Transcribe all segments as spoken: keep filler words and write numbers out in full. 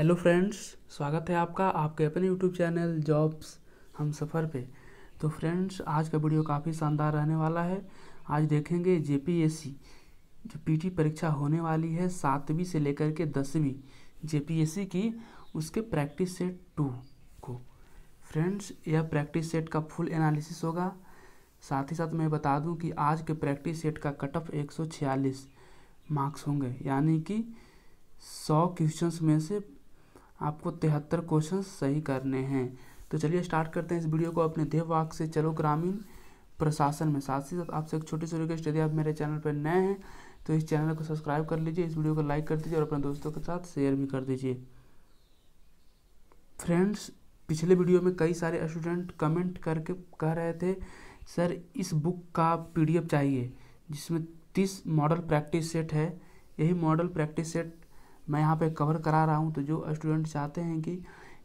Hello friends, स्वागत है आपका आपके अपने यूट्यूब चैनल जॉब्स हम सफ़र पे। तो फ्रेंड्स, आज का वीडियो काफ़ी शानदार रहने वाला है। आज देखेंगे जेपीएससी जो पीटी परीक्षा होने वाली है सातवीं से लेकर के दसवीं जेपीएससी की, उसके प्रैक्टिस सेट टू को। फ्रेंड्स, यह प्रैक्टिस सेट का फुल एनालिसिस होगा। साथ ही साथ मैं बता दूं कि आज के प्रैक्टिस सेट का कट ऑफ एक सौ छियालीस मार्क्स होंगे, यानी कि सौ क्वेश्चन में से आपको तिहत्तर क्वेश्चन सही करने हैं। तो चलिए स्टार्ट करते हैं इस वीडियो को अपने देववाक से चलो ग्रामीण प्रशासन में। साथ ही साथ आपसे एक छोटी सी रिक्वेस्ट, यदि आप मेरे चैनल पर नए हैं तो इस चैनल को सब्सक्राइब कर लीजिए, इस वीडियो को लाइक कर दीजिए और अपने दोस्तों के साथ शेयर भी कर दीजिए। फ्रेंड्स, पिछले वीडियो में कई सारे स्टूडेंट कमेंट करके कह रहे थे सर इस बुक का पी डी एफ चाहिए जिसमें तीस मॉडल प्रैक्टिस सेट है। यही मॉडल प्रैक्टिस सेट मैं यहाँ पे कवर करा रहा हूँ। तो जो स्टूडेंट चाहते हैं कि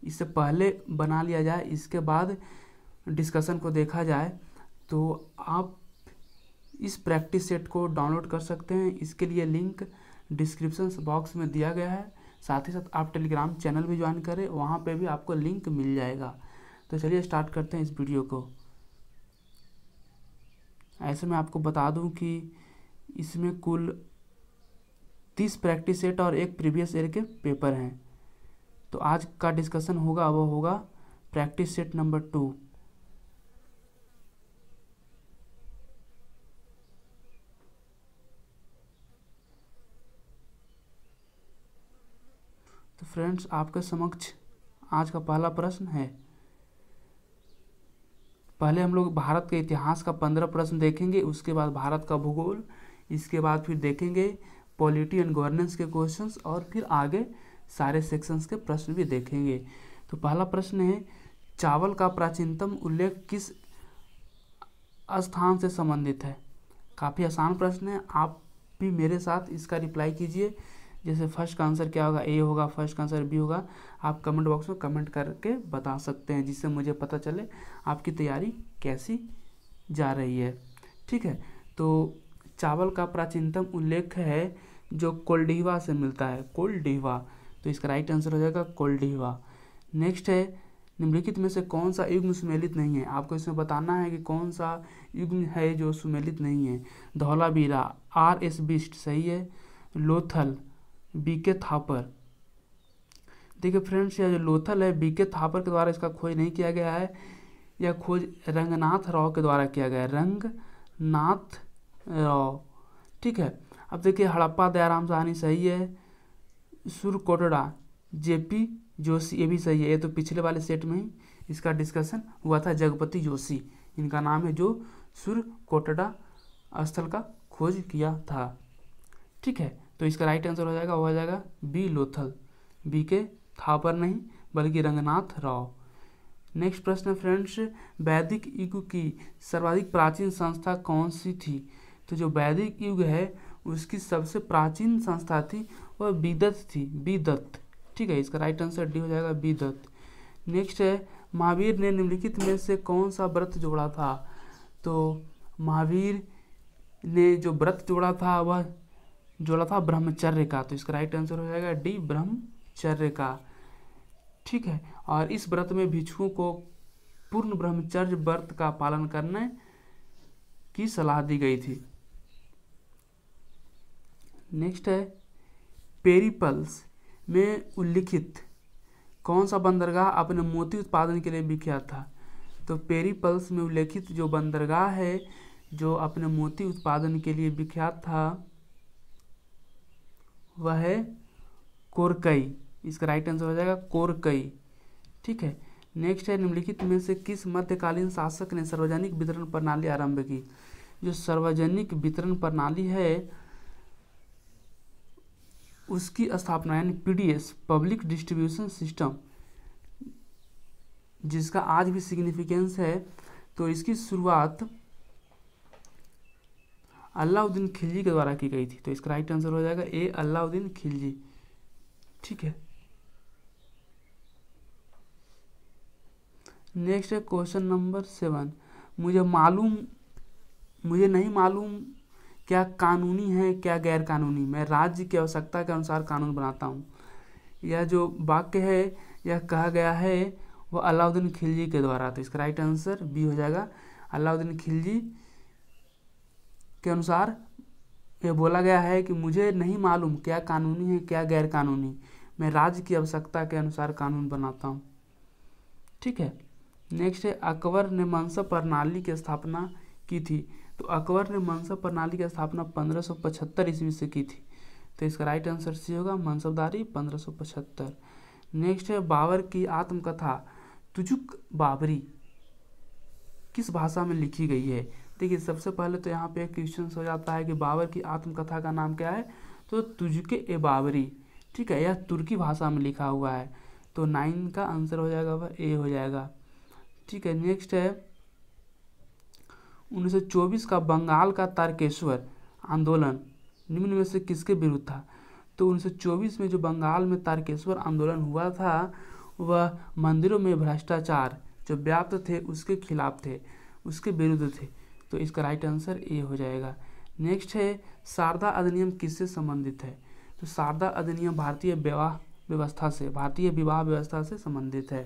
इससे पहले बना लिया जाए, इसके बाद डिस्कशन को देखा जाए, तो आप इस प्रैक्टिस सेट को डाउनलोड कर सकते हैं। इसके लिए लिंक डिस्क्रिप्शन बॉक्स में दिया गया है। साथ ही साथ आप टेलीग्राम चैनल भी ज्वाइन करें, वहाँ पे भी आपको लिंक मिल जाएगा। तो चलिए स्टार्ट करते हैं इस वीडियो को। ऐसे में आपको बता दूँ कि इसमें कुल तीस प्रैक्टिस सेट और एक प्रीवियस ईयर के पेपर हैं। तो आज का डिस्कशन होगा वो होगा प्रैक्टिस सेट नंबर टू। तो फ्रेंड्स, आपके समक्ष आज का पहला प्रश्न है। पहले हम लोग भारत के इतिहास का पंद्रह प्रश्न देखेंगे, उसके बाद भारत का भूगोल, इसके बाद फिर देखेंगे पॉलिटी एंड गवर्नेंस के क्वेश्चंस और फिर आगे सारे सेक्शंस के प्रश्न भी देखेंगे। तो पहला प्रश्न है, चावल का प्राचीनतम उल्लेख किस स्थान से संबंधित है। काफ़ी आसान प्रश्न है, आप भी मेरे साथ इसका रिप्लाई कीजिए। जैसे फर्स्ट का आंसर क्या होगा, ए होगा, फर्स्ट का आंसर बी होगा। आप कमेंट बॉक्स में कमेंट करके बता सकते हैं, जिससे मुझे पता चले आपकी तैयारी कैसी जा रही है। ठीक है, तो चावल का प्राचीनतम उल्लेख है जो कोल्डीहवा से मिलता है, कोल्डीहवा। तो इसका राइट आंसर हो जाएगा कोल्डीहवा। नेक्स्ट है, निम्नलिखित में से कौन सा युग्म सुमेलित नहीं है। आपको इसमें बताना है कि कौन सा युग्म है जो सुमेलित नहीं है। धौलावीरा आर एस बिस्ट सही है, लोथल बी के थापर। देखिए फ्रेंड्स, यह जो लोथल है बी के थापर के द्वारा इसका खोज नहीं किया गया है, यह खोज रंगनाथ राव के द्वारा किया गया है, रंगनाथ राव। ठीक है, अब देखिए हड़प्पा दयाराम साहनी सही है, सुरकोटड़ा जेपी जोशी ये भी सही है। ये तो पिछले वाले सेट में ही इसका डिस्कशन हुआ था, जगपति जोशी इनका नाम है जो सुरकोटड़ा स्थल का खोज किया था। ठीक है, तो इसका राइट आंसर हो जाएगा वो हो जाएगा बी लोथल, बी के थापर नहीं बल्कि रंगनाथ राव। नेक्स्ट प्रश्न फ्रेंड्स, वैदिक युग की सर्वाधिक प्राचीन संस्था कौन सी थी। तो जो वैदिक युग है उसकी सबसे प्राचीन संस्था थी वह बीदत्त थी, बीदत्त। ठीक है, इसका राइट आंसर डी हो जाएगा बीदत्त। नेक्स्ट है, महावीर ने निम्नलिखित में से कौन सा व्रत जोड़ा था। तो महावीर ने जो व्रत जोड़ा था वह जोड़ा था ब्रह्मचर्य का। तो इसका राइट आंसर हो जाएगा डी ब्रह्मचर्य का। ठीक है, और इस व्रत में भिक्षुओं को पूर्ण ब्रह्मचर्य व्रत का पालन करने की सलाह दी गई थी। नेक्स्ट है, पेरिपल्स में उल्लिखित कौन सा बंदरगाह अपने मोती उत्पादन के लिए विख्यात था। तो पेरिपल्स में उल्लिखित जो बंदरगाह है जो अपने मोती उत्पादन के लिए विख्यात था वह है कोरकई। इसका राइट आंसर हो जाएगा कोरकई। ठीक है, नेक्स्ट है, निम्नलिखित में से किस मध्यकालीन शासक ने सार्वजनिक वितरण प्रणाली आरंभ की। जो सार्वजनिक वितरण प्रणाली है उसकी स्थापना यानी पीडीएस, पब्लिक डिस्ट्रीब्यूशन सिस्टम, जिसका आज भी सिग्निफिकेंस है, तो इसकी शुरुआत अलाउद्दीन खिलजी के द्वारा की गई थी। तो इसका राइट आंसर हो जाएगा ए अलाउद्दीन खिलजी। ठीक है, नेक्स्ट है क्वेश्चन नंबर सेवन, मुझे मालूम मुझे नहीं मालूम क्या कानूनी है क्या गैर कानूनी, मैं राज्य की आवश्यकता के अनुसार कानून बनाता हूँ। यह जो वाक्य है यह कहा गया है वो अलाउद्दीन खिलजी के द्वारा। तो इसका राइट आंसर बी हो जाएगा। अलाउद्दीन खिलजी के अनुसार ये बोला गया है कि मुझे नहीं मालूम क्या कानूनी है क्या गैर कानूनी, मैं राज्य की आवश्यकता के अनुसार कानून बनाता हूँ। ठीक है, नेक्स्ट है अकबर ने मनसब प्रणाली की स्थापना की थी। तो अकबर ने मनसब प्रणाली की स्थापना पंद्रह सौ पचहत्तर ईस्वी से की थी। तो इसका राइट आंसर सी होगा, मनसबदारी पंद्रह सौ पचहत्तर। नेक्स्ट है बाबर की आत्मकथा तुजुक बाबरी किस भाषा में लिखी गई है। देखिए सबसे पहले तो यहाँ पे क्वेश्चन हो जाता है कि बाबर की आत्मकथा का नाम क्या है, तो तुजुके ए बाबरी। ठीक है, यह तुर्की भाषा में लिखा हुआ है। तो नाइन का आंसर हो जाएगा वह ए हो जाएगा। ठीक है, नेक्स्ट है उन्नीस सौ चौबीस का बंगाल का तारकेश्वर आंदोलन निम्न में से किसके विरुद्ध था। तो उन्नीस सौ चौबीस में जो बंगाल में तारकेश्वर आंदोलन हुआ था वह मंदिरों में भ्रष्टाचार जो व्याप्त थे उसके खिलाफ थे, उसके विरुद्ध थे। तो इसका राइट आंसर ए हो जाएगा। नेक्स्ट है शारदा अधिनियम किससे संबंधित है। तो शारदा अधिनियम भारतीय विवाह व्यवस्था से भारतीय विवाह व्यवस्था से संबंधित है।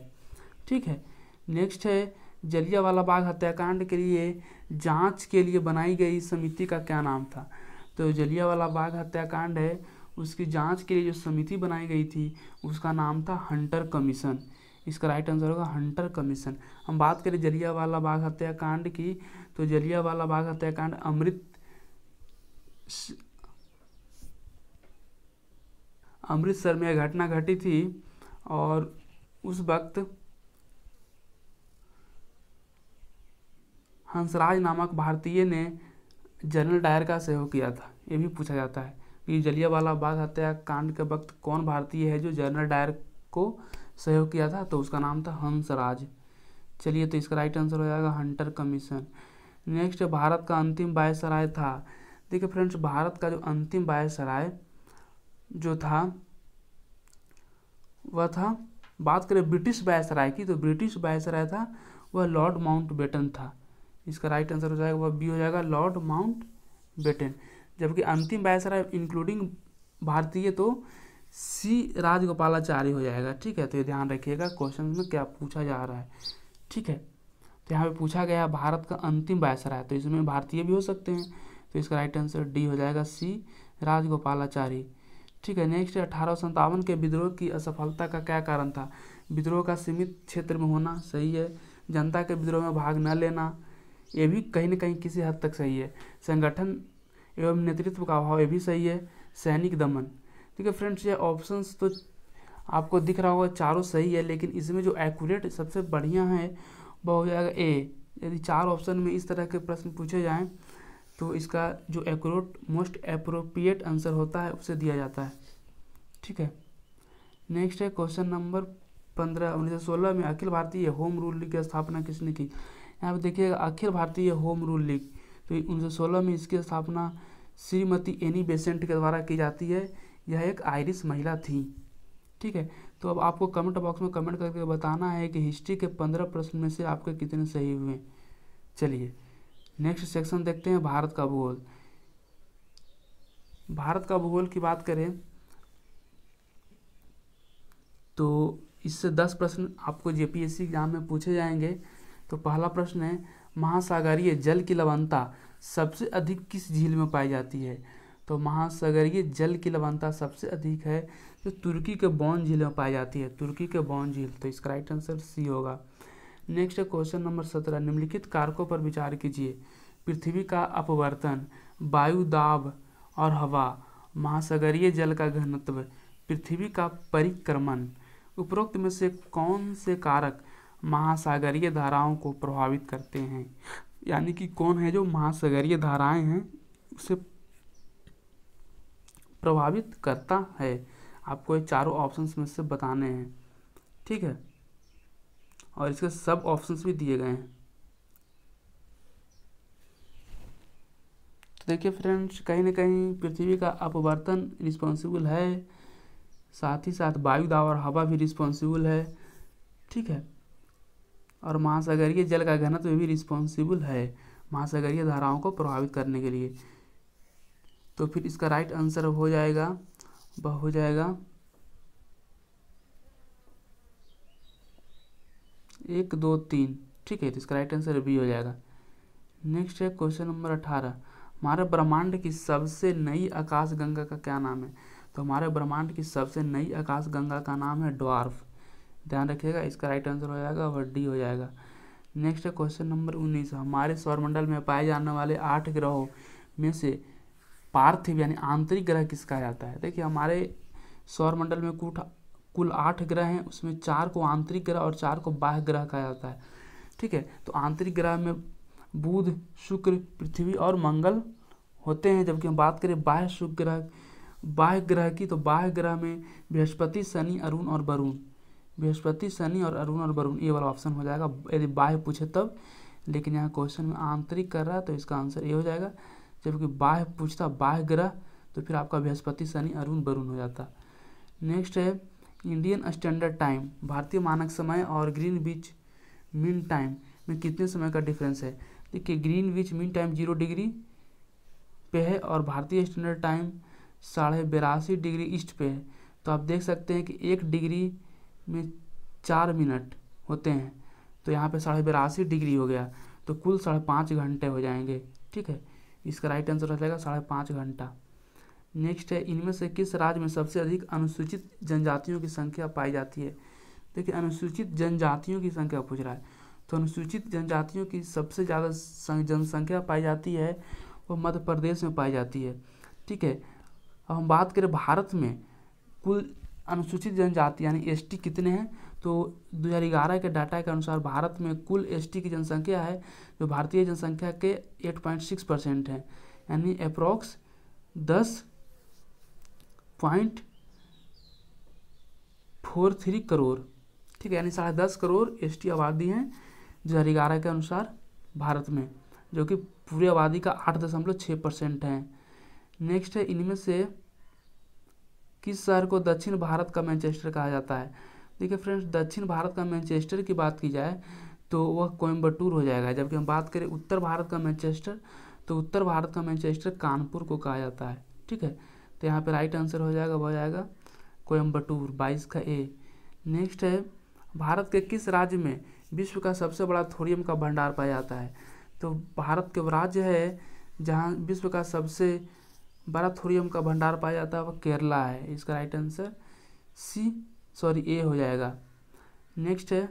ठीक है, नेक्स्ट है जलियांवाला बाग हत्याकांड के लिए जांच के लिए बनाई गई समिति का क्या नाम था। तो जलियांवाला बाग हत्याकांड है उसकी जांच के लिए जो समिति बनाई गई थी उसका नाम था हंटर कमीशन। इसका राइट आंसर होगा हंटर कमीशन। हम बात करें जलियांवाला बाग हत्याकांड की, तो जलियांवाला बाग हत्याकांड अमृत अमृतसर में यह घटना घटी थी और उस वक्त हंसराज नामक भारतीय ने जनरल डायर का सहयोग किया था। ये भी पूछा जाता है कि जलियांवाला बाग हत्याकांड के वक्त कौन भारतीय है जो जनरल डायर को सहयोग किया था, तो उसका नाम था हंसराज। चलिए, तो इसका राइट आंसर हो जाएगा हंटर कमीशन। नेक्स्ट, भारत का अंतिम वायसराय था। देखिए फ्रेंड्स, भारत का जो अंतिम वायसराय जो था वह था, बात करें ब्रिटिश वायसराय की, तो ब्रिटिश वायसराय था वह लॉर्ड माउंटबेटन था। इसका राइट आंसर हो जाएगा वह बी हो जाएगा, लॉर्ड माउंटबेटन। जबकि अंतिम वायसराय इंक्लूडिंग भारतीय तो सी राजगोपालाचारी हो जाएगा। ठीक है, तो ये ध्यान रखिएगा क्वेश्चन में क्या पूछा जा रहा है। ठीक है, तो यहाँ पे पूछा गया भारत का अंतिम वायसराय, तो इसमें भारतीय भी हो सकते हैं। तो इसका राइट आंसर डी हो जाएगा, सी राजगोपालाचारी। ठीक है, नेक्स्ट अठारह सौ संतावन के विद्रोह की असफलता का क्या कारण था। विद्रोह का सीमित क्षेत्र में होना सही है, जनता के विद्रोह में भाग न लेना ये भी कहीं ना कहीं किसी हद तक सही है, संगठन एवं नेतृत्व का अभाव ये भी सही है, सैनिक दमन। ठीक है फ्रेंड्स, ये ऑप्शंस तो आपको दिख रहा होगा चारों सही है, लेकिन इसमें जो एक्यूरेट सबसे बढ़िया है वह हो जाएगा ए। यदि चार ऑप्शन में इस तरह के प्रश्न पूछे जाएं तो इसका जो एक्यूरेट मोस्ट एप्रोप्रिएट आंसर होता है उसे दिया जाता है। ठीक है, नेक्स्ट है क्वेश्चन नंबर पंद्रह, उन्नीस सौ सोलह में Akhil Bharatiya home rule league की स्थापना किसने की। यहाँ पर देखिएगा Akhil Bharatiya home rule league, तो उन्नीस सौ सोलह में इसकी स्थापना श्रीमती एनी बेसेंट के द्वारा की जाती है। यह एक आयरिश महिला थी। ठीक है, तो अब आपको कमेंट बॉक्स में कमेंट करके बताना है कि हिस्ट्री के पंद्रह प्रश्न में से आपके कितने सही हुए। चलिए, नेक्स्ट सेक्शन देखते हैं भारत का भूगोल। भारत का भूगोल की बात करें तो इससे दस प्रश्न आपको जेपीएससी एग्जाम में पूछे जाएंगे। तो पहला प्रश्न है महासागरीय जल की लवणता सबसे अधिक किस झील में पाई जाती है। तो महासागरीय जल की लवणता सबसे अधिक है जो तुर्की के बॉन झील में पाई जाती है, तुर्की के बॉन झील। तो इसका राइट आंसर सी होगा। नेक्स्ट क्वेश्चन नंबर सत्रह, निम्नलिखित कारकों पर विचार कीजिए। पृथ्वी का अपवर्तन, वायु दाब और हवा, महासागरीय जल का घनत्व, पृथ्वी का परिक्रमण। उपरोक्त में से कौन से कारक महासागरीय धाराओं को प्रभावित करते हैं, यानी कि कौन है जो महासागरीय धाराएं हैं उसे प्रभावित करता है। आपको ये चारों ऑप्शंस में से बताने हैं। ठीक है, और इसके सब ऑप्शंस भी दिए गए हैं। तो देखिए फ्रेंड्स, कहीं ना कहीं पृथ्वी का अपवर्तन रिस्पॉन्सिबल है, साथ ही साथ वायु दाब और हवा भी रिस्पॉन्सिबल है। ठीक है, और महासागरीय जल का घनत्व भी रिस्पॉन्सिबल है महासागरीय धाराओं को प्रभावित करने के लिए। तो फिर इसका राइट आंसर हो जाएगा, वह हो जाएगा एक दो तीन, ठीक है, तो इसका राइट आंसर बी हो जाएगा। नेक्स्ट है क्वेश्चन नंबर अठारह, हमारे ब्रह्मांड की सबसे नई आकाशगंगा का क्या नाम है? तो हमारे ब्रह्मांड की सबसे नई आकाशगंगा का नाम है ड्वार्फ, ध्यान रखिएगा, इसका राइट आंसर हो जाएगा और डी हो जाएगा। नेक्स्ट है क्वेश्चन नंबर उन्नीस, हमारे सौरमंडल में पाए जाने वाले आठ ग्रहों में से पार्थिव यानी आंतरिक ग्रह किसका जाता है? देखिए हमारे सौरमंडल में कुल कुल आठ ग्रह हैं, उसमें चार को आंतरिक ग्रह और चार को बाह्य ग्रह कहा जाता है, ठीक है। तो आंतरिक ग्रह में बुध, शुक्र, पृथ्वी और मंगल होते हैं। जबकि हम बात करें बाह्य शुक्र ग्रह बाह्य ग्रह की, तो बाह्य ग्रह में बृहस्पति, शनि, अरुण और वरुण, बृहस्पति, शनि और अरुण और वरुण, ये वाला ऑप्शन हो जाएगा यदि बाह्य पूछे तब। लेकिन यहाँ क्वेश्चन में आंतरिक कर रहा है तो इसका आंसर ये हो जाएगा। जबकि बाह्य पूछता बाह्य ग्रह तो फिर आपका बृहस्पति, शनि, अरुण, वरुण हो जाता। नेक्स्ट है इंडियन स्टैंडर्ड टाइम, भारतीय मानक समय और ग्रीन विच मीन टाइम में कितने समय का डिफरेंस है? देखिए Greenwich Mean Time zero degree पे है और भारतीय स्टैंडर्ड टाइम साढ़े बेरासी डिग्री ईस्ट पे है। तो आप देख सकते हैं कि एक डिग्री में चार मिनट होते हैं, तो यहाँ पे साढ़े बेरासी डिग्री हो गया, तो कुल साढ़े पाँच घंटे हो जाएंगे, ठीक है। इसका राइट आंसर हो जाएगा साढ़े पाँच घंटा। नेक्स्ट है, इनमें से किस राज्य में सबसे अधिक अनुसूचित जनजातियों की संख्या पाई जाती है? देखिए अनुसूचित जनजातियों की संख्या पूछ रहा है, तो अनुसूचित जनजातियों की सबसे ज़्यादा जनसंख्या पाई जाती है वो मध्य प्रदेश में पाई जाती है, ठीक है। अब हम बात करें भारत में कुल अनुसूचित जनजाति यानी एसटी कितने हैं, तो दो हज़ार ग्यारह के डाटा के अनुसार भारत में कुल एसटी की जनसंख्या है जो भारतीय जनसंख्या के आठ पॉइंट सिक्स परसेंट है, यानी अप्रॉक्स दस पॉइंट फोर थ्री करोड़, ठीक है, यानी साढ़े दस करोड़ एसटी आबादी हैं दो हज़ार ग्यारह के अनुसार भारत में, जो कि पूरी आबादी का आठ दशमलव छः परसेंट है। नेक्स्ट है, इनमें से किस शहर को दक्षिण भारत का मैनचेस्टर कहा जाता है? देखिए फ्रेंड्स, दक्षिण भारत का मैनचेस्टर की बात की जाए तो वह कोयम्बटूर हो जाएगा। जबकि हम बात करें उत्तर भारत का मैनचेस्टर, तो उत्तर भारत का मैनचेस्टर कानपुर को कहा जाता है, ठीक है। तो यहाँ पे राइट आंसर हो जाएगा वह जाएगा कोयम्बटूर, बाईस का ए। नेक्स्ट है, भारत के किस राज्य में विश्व का सबसे बड़ा थोरियम का भंडार पाया जाता है? तो भारत के राज्य है जहाँ विश्व का सबसे बड़ा थोरियम का भंडार पाया जाता है वह केरला है। इसका right answer C sorry A हो जाएगा। नेक्स्ट है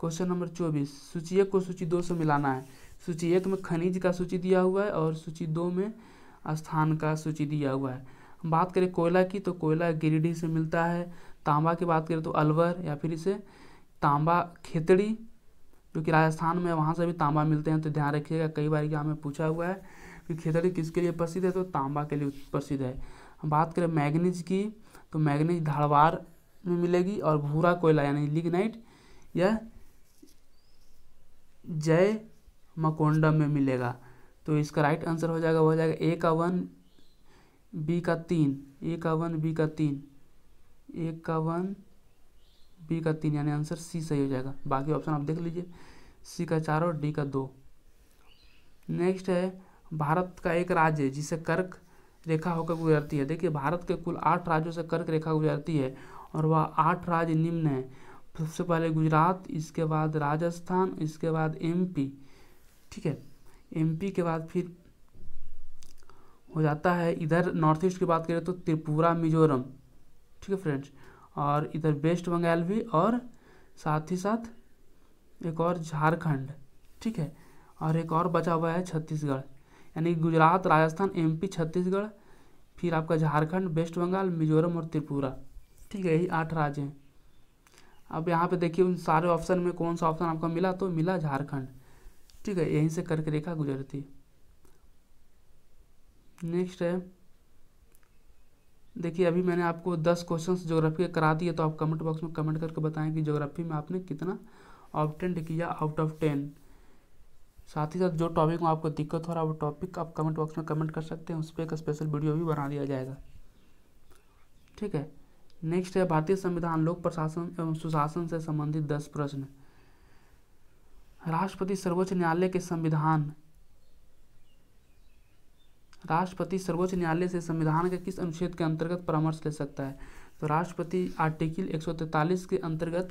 क्वेश्चन नंबर चौबीस, सूची एक को सूची दो से मिलाना है। सूची एक में खनिज का सूची दिया हुआ है और सूची दो में स्थान का सूची दिया हुआ है। हम बात करें कोयला की, तो कोयला गिरिडीह से मिलता है। तांबा की बात करें तो अलवर या फिर इसे तांबा खेतड़ी जो कि राजस्थान में, वहाँ से भी तांबा मिलते हैं, तो ध्यान रखिएगा, कई बार यहाँ में पूछा हुआ है कि खेतड़ी किसके लिए प्रसिद्ध है, तो तांबा के लिए प्रसिद्ध है। हम बात करें मैगनीज की, तो मैगनीज धारवाड़ में मिलेगी और भूरा कोयला यानी लिग्नाइट या जय मकोंडम में मिलेगा। तो इसका राइट आंसर हो जाएगा वह जाएगा ए का वन बी का तीन, ए का वन बी का तीन, ए का वन बी का तीन, यानी आंसर सी सही हो जाएगा। बाकी ऑप्शन आप देख लीजिए, सी का चार और डी का दो। नेक्स्ट है, भारत का एक राज्य जिसे कर्क रेखा होकर गुजरती है। देखिए भारत के कुल आठ राज्यों से कर्क रेखा गुजरती है और वह आठ राज्य निम्न है। सबसे पहले गुजरात, इसके बाद राजस्थान, इसके बाद एमपी, ठीक है, एमपी के बाद फिर हो जाता है, इधर नॉर्थ ईस्ट की बात करें तो त्रिपुरा, मिजोरम, ठीक है फ्रेंड्स, और इधर वेस्ट बंगाल भी और साथ ही साथ एक और झारखंड, ठीक है, और एक और बचा हुआ है छत्तीसगढ़, यानी गुजरात, राजस्थान, एमपी, छत्तीसगढ़, फिर आपका झारखंड, वेस्ट बंगाल, मिजोरम और त्रिपुरा, ठीक है, यही आठ राज्य हैं। अब यहाँ पे देखिए उन सारे ऑप्शन में कौन सा ऑप्शन आपको मिला, तो मिला झारखंड, ठीक है, यहीं से कर्क रेखा गुजरती है। नेक्स्ट है, देखिए अभी मैंने आपको दस क्वेश्चंस ज्योग्राफी के करा दिए, तो आप कमेंट बॉक्स में कमेंट करके बताएं कि ज्योग्राफी में आपने कितना ऑब्टेंड किया आउट ऑफ टेन। साथ ही साथ जो टॉपिक में आपको दिक्कत हो रहा है वो टॉपिक आप कमेंट बॉक्स में कमेंट कर सकते हैं, उस पर एक स्पेशल वीडियो भी बना दिया जाएगा, ठीक है। नेक्स्ट है, भारतीय संविधान, लोक प्रशासन एवं सुशासन से संबंधित दस प्रश्न। राष्ट्रपति सर्वोच्च न्यायालय के संविधान राष्ट्रपति सर्वोच्च न्यायालय से संविधान के किस अनुच्छेद के अंतर्गत परामर्श ले सकता है? तो राष्ट्रपति आर्टिकल एक सौ तैंतालीस के अंतर्गत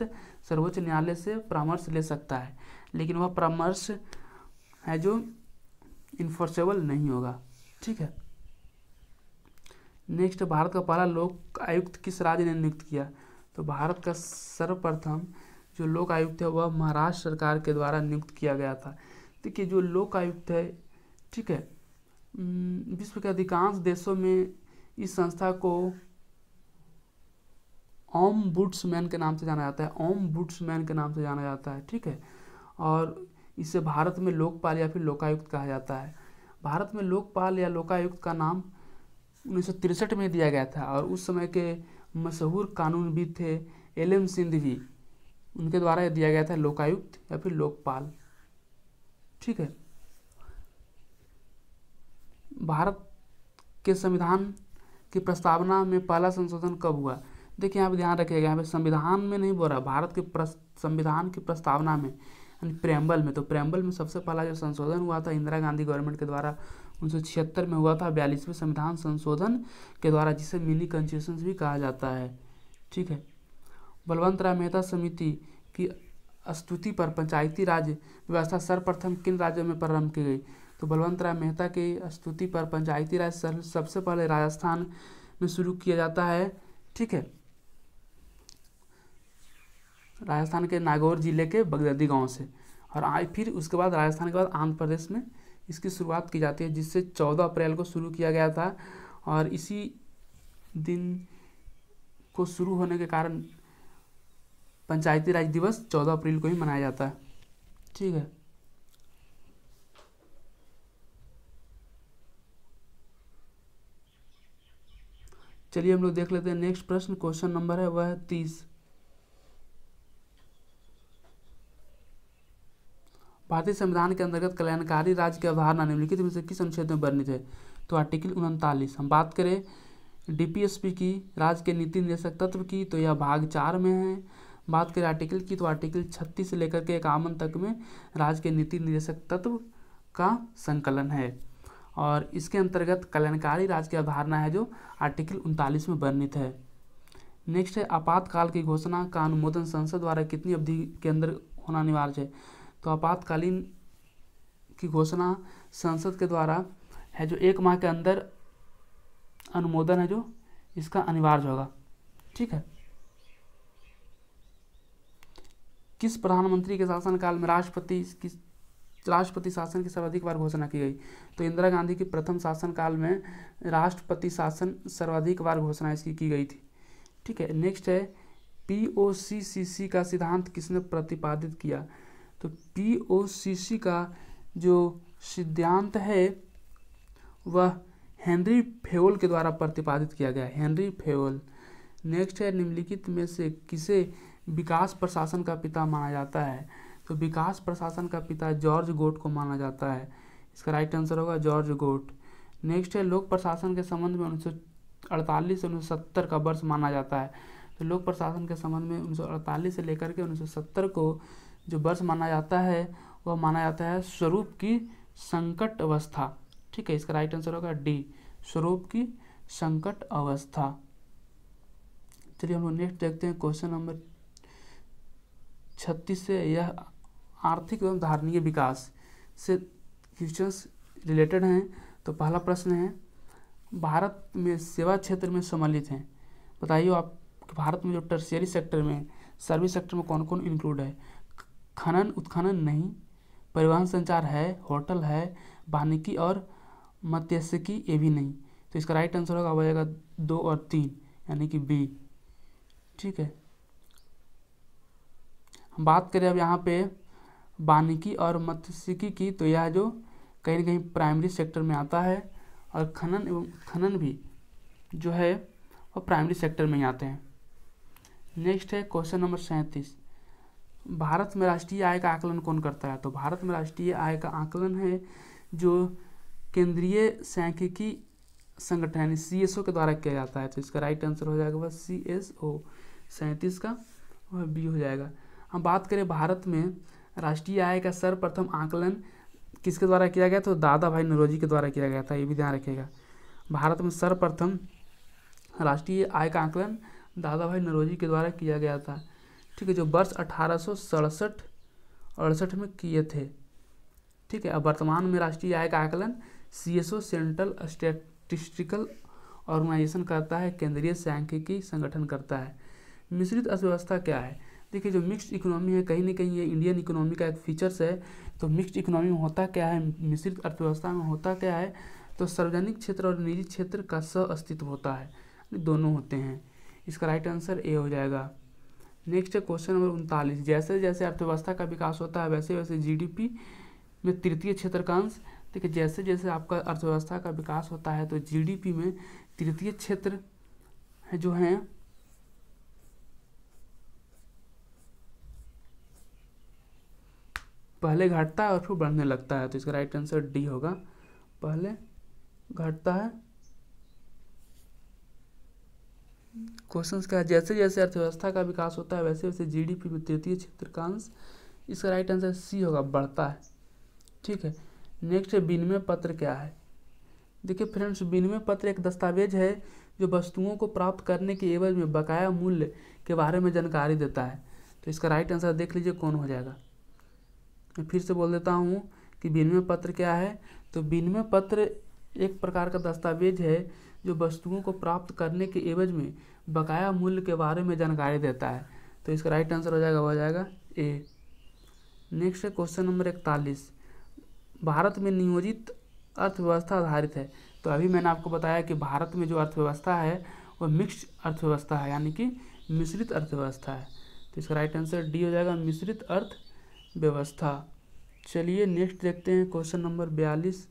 सर्वोच्च न्यायालय से परामर्श ले सकता है, लेकिन वह परामर्श है जो इन्फोर्सेबल नहीं होगा। ठीक है, नेक्स्ट, भारत का पहला लोक आयुक्त किस राज्य ने नियुक्त किया? तो भारत का सर्वप्रथम जो लोक आयुक्त है वह महाराष्ट्र सरकार के द्वारा नियुक्त किया गया था। देखिए, जो लोक आयुक्त है, ठीक है, विश्व के अधिकांश देशों में इस संस्था को ओम्बुड्समैन के नाम से जाना जाता है, ओम्बुड्समैन के नाम से जाना जाता है। ठीक है, और इसे भारत में लोकपाल या फिर लोकायुक्त कहा जाता है। भारत में लोकपाल या लोकायुक्त का नाम उन्नीस सौ तिरसठ में दिया गया था और उस समय के मशहूर कानूनविद थे एल एम सिंधवी, उनके द्वारा दिया गया था लोकायुक्त या फिर लोकपाल। ठीक है, भारत के संविधान की प्रस्तावना में पहला संशोधन कब हुआ? देखिए, यहाँ पे ध्यान रखिएगा, यहाँ पे संविधान में नहीं बोल रहा, भारत के संविधान की प्रस्तावना में यानी प्रेम्बल में। तो प्रेम्बल में सबसे पहला जो संशोधन हुआ था इंदिरा गांधी गवर्नमेंट के द्वारा उन्नीस सौ छिहत्तर में हुआ था, बयालीसवें संविधान संशोधन के द्वारा, जिसे मिनी कॉन्स्टिट्यूशन भी कहा जाता है। ठीक है, बलवंत राय मेहता समिति की स्तुति पर पंचायती राज व्यवस्था सर्वप्रथम किन राज्यों में प्रारंभ की गई? तो बलवंत राय मेहता की स्तुति पर पंचायती राज सबसे पहले राजस्थान में शुरू किया जाता है। ठीक है, राजस्थान के नागौर जिले के बगददी गांव से, और आज फिर उसके बाद राजस्थान के बाद आंध्र प्रदेश में इसकी शुरुआत की जाती है, जिससे चौदह अप्रैल को शुरू किया गया था। और इसी दिन को शुरू होने के कारण पंचायती राज दिवस चौदह अप्रैल को ही मनाया जाता है। ठीक है, चलिए हम लोग देख लेते हैं नेक्स्ट प्रश्न, क्वेश्चन नंबर है वह तीस। भारतीय संविधान के अंतर्गत कल्याणकारी राज्य की अवधारणा निम्नलिखित में से किस अनुच्छेद में वर्णित है? तो आर्टिकल उनतालीस। हम बात करें डीपीएसपी की, राज्य के नीति निर्देशक तत्व की, तो यह भाग चार में है। बात करें आर्टिकल की, तो आर्टिकल छत्तीस से लेकर के इक्यावन तक में राज्य के नीति निर्देशक तत्व का संकलन है, और इसके अंतर्गत कल्याणकारी राज्य की अवधारणा है जो आर्टिकल उनतालीस में वर्णित है। नेक्स्ट है, आपातकाल की घोषणा का अनुमोदन संसद द्वारा कितनी अवधि के अंदर होना अनिवार्य है? तो आपातकालीन की घोषणा संसद के द्वारा है जो एक माह के अंदर अनुमोदन है जो इसका अनिवार्य होगा। ठीक है, किस प्रधानमंत्री के शासनकाल में राष्ट्रपति की राष्ट्रपति शासन की सर्वाधिक बार घोषणा की गई? तो इंदिरा गांधी के प्रथम शासनकाल में राष्ट्रपति शासन सर्वाधिक बार घोषणा इसकी की गई थी। ठीक है, नेक्स्ट है, पीओसीसीसी का सिद्धांत किसने प्रतिपादित किया? तो पीओसीसी का जो सिद्धांत है वह हेनरी फेयोल के द्वारा प्रतिपादित किया गया, हेनरी फेयोल। नेक्स्ट है, निम्नलिखित में से किसे विकास प्रशासन का पिता माना जाता है? तो विकास प्रशासन का पिता जॉर्ज गोट को माना जाता है, इसका राइट आंसर होगा जॉर्ज गोट। नेक्स्ट है, लोक प्रशासन के संबंध में उन्नीस सौ अड़तालीस से उन्नीस सौ सत्तर का वर्ष माना जाता है। तो लोक प्रशासन के संबंध में उन्नीस सौ अड़तालीस से लेकर के उन्नीस सौ सत्तर को जो वर्ष माना जाता है वह माना जाता है स्वरूप की संकट अवस्था। ठीक है, इसका राइट आंसर होगा डी, स्वरूप की संकट अवस्था। चलिए हम लोग नेक्स्ट देखते हैं क्वेश्चन नंबर छत्तीस से, यह आर्थिक एवं धारणीय विकास से क्वेश्चंस रिलेटेड हैं। तो पहला प्रश्न है, भारत में सेवा क्षेत्र में सम्मिलित हैं, बताइए आप भारत में जो टर्शियरी सेक्टर में सर्विस सेक्टर में कौन कौन इंक्लूड है? खनन उत्खनन नहीं, परिवहन संचार है, होटल है, वानिकी और मत्स्यिकी, ये भी नहीं। तो इसका राइट आंसर होगा हो जाएगा दो और तीन, यानी कि बी। ठीक है, हम बात करें अब यहाँ पे वानिकी और मत्स्यिकी की, तो यह जो कहीं ना कहीं प्राइमरी सेक्टर में आता है, और खनन एवं खनन भी जो है वह प्राइमरी सेक्टर में ही आते हैं। नेक्स्ट है क्वेश्चन नंबर सैंतीस, भारत में राष्ट्रीय आय का आकलन कौन करता है? तो भारत में राष्ट्रीय आय का आकलन है जो केंद्रीय सांख्यिकी संगठन यानी सी एस ओ के द्वारा किया जाता है। तो इसका राइट आंसर हो जाएगा वह सी एस ओ, सैंतीस का वह बी हो जाएगा। हम बात करें भारत में राष्ट्रीय आय का सर्वप्रथम आकलन किसके द्वारा किया गया? तो दादा भाई नौरोजी के द्वारा किया गया था, ये भी ध्यान रखिएगा। भारत में सर्वप्रथम राष्ट्रीय आय का आकलन दादा भाई नौरोजी के द्वारा किया गया था, ठीक है, जो वर्ष अठारह सौ सड़सठ अड़सठ में किए थे, ठीक है। अब वर्तमान में राष्ट्रीय आय का आकलन सीएसओ सेंट्रल स्टैटिस्टिकल ऑर्गेनाइजेशन करता है, केंद्रीय सांख्यिकी संगठन करता है। मिश्रित अर्थव्यवस्था क्या है? देखिए, जो मिक्स्ड इकोनॉमी है, कहीं ना कहीं ये इंडियन इकोनॉमी का एक फीचर्स है। तो मिक्स्ड इकोनॉमी में होता क्या है, मिश्रित अर्थव्यवस्था में होता क्या है, तो सार्वजनिक क्षेत्र और निजी क्षेत्र का सह अस्तित्व होता है, दोनों होते हैं। इसका राइट आंसर ए हो जाएगा। नेक्स्ट है क्वेश्चन नंबर उनतालीस। जैसे जैसे अर्थव्यवस्था का विकास होता है वैसे वैसे जीडीपी में तृतीय क्षेत्र का अंश, ठीक है, जैसे जैसे आपका अर्थव्यवस्था का विकास होता है तो जीडीपी में तृतीय क्षेत्र जो है पहले घटता है और फिर बढ़ने लगता है। तो इसका राइट आंसर डी होगा, पहले घटता है। क्वेश्चन क्या है? जैसे जैसे अर्थव्यवस्था का विकास होता है वैसे वैसे जीडीपी में तृतीय क्षेत्र का अंश, इसका राइट आंसर सी होगा, बढ़ता है, ठीक है। नेक्स्ट है विनिमय पत्र क्या है? देखिए फ्रेंड्स, विनिमय पत्र एक दस्तावेज है जो वस्तुओं को प्राप्त करने के एवज में बकाया मूल्य के बारे में जानकारी देता है। तो इसका राइट आंसर देख लीजिए कौन हो जाएगा। मैं फिर से बोल देता हूँ कि विनिमय पत्र क्या है। तो विनिमय पत्र एक प्रकार का दस्तावेज है जो वस्तुओं को प्राप्त करने के एवज में बकाया मूल्य के बारे में जानकारी देता है। तो इसका राइट आंसर हो जाएगा हो जाएगा ए। नेक्स्ट है क्वेश्चन नंबर इकतालीस। भारत में नियोजित अर्थव्यवस्था आधारित है। तो अभी मैंने आपको बताया कि भारत में जो अर्थव्यवस्था है वह मिक्स्ड अर्थव्यवस्था है, यानी कि मिश्रित अर्थव्यवस्था है। तो इसका राइट आंसर डी हो जाएगा, मिश्रित अर्थव्यवस्था। चलिए नेक्स्ट देखते हैं क्वेश्चन नंबर बयालीस।